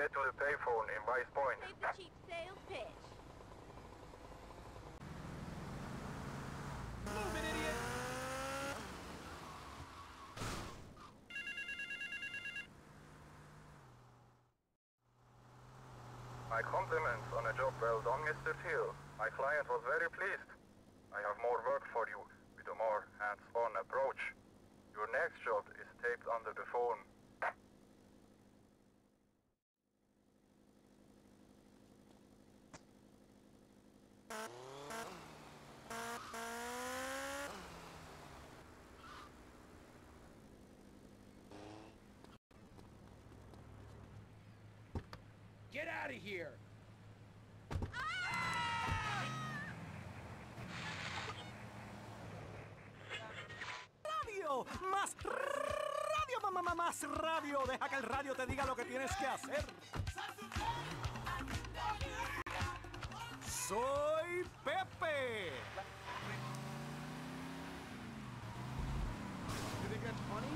get to the payphone in Vice Point. Save the cheap sales pitch. Move it, idiot! My compliments on a job well done, Mr. Teal. My client was very pleased. I have more work for you, with a more hands-on approach. Your next job is taped under the phone. Get out of here! ¡Radio! ¡Más radio, mamá! ¡Más radio! ¡Deja que el radio te diga lo que tienes que hacer! ¡Soy Pepe! ¿Did it get funny?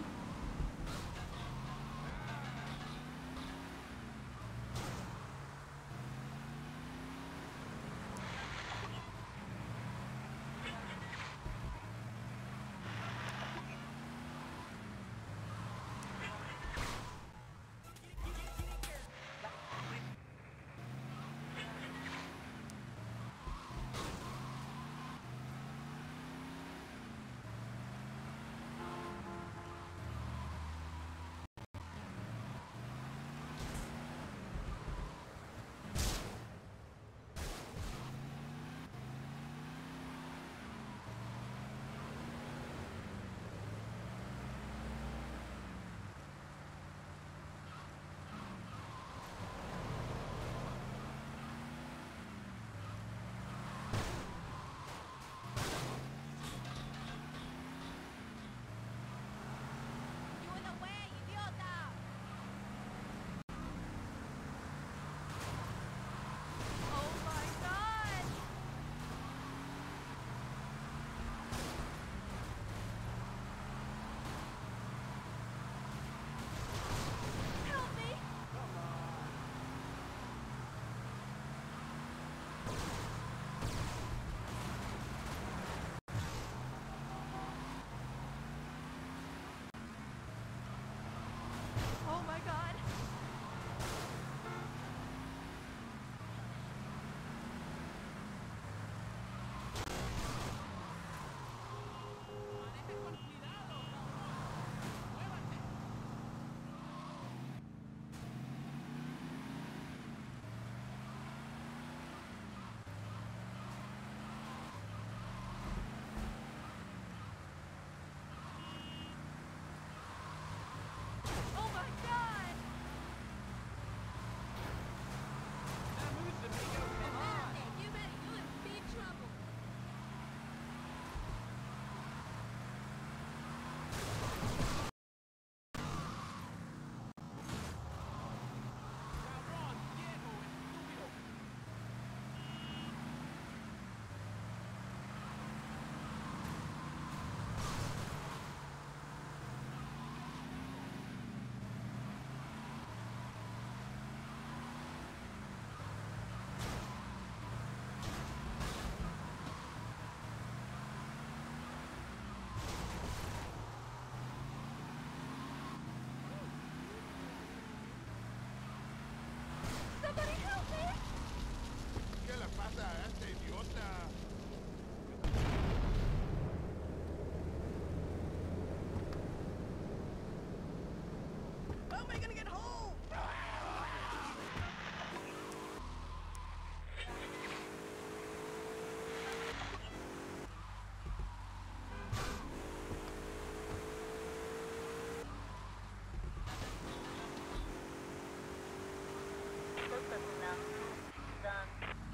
Done.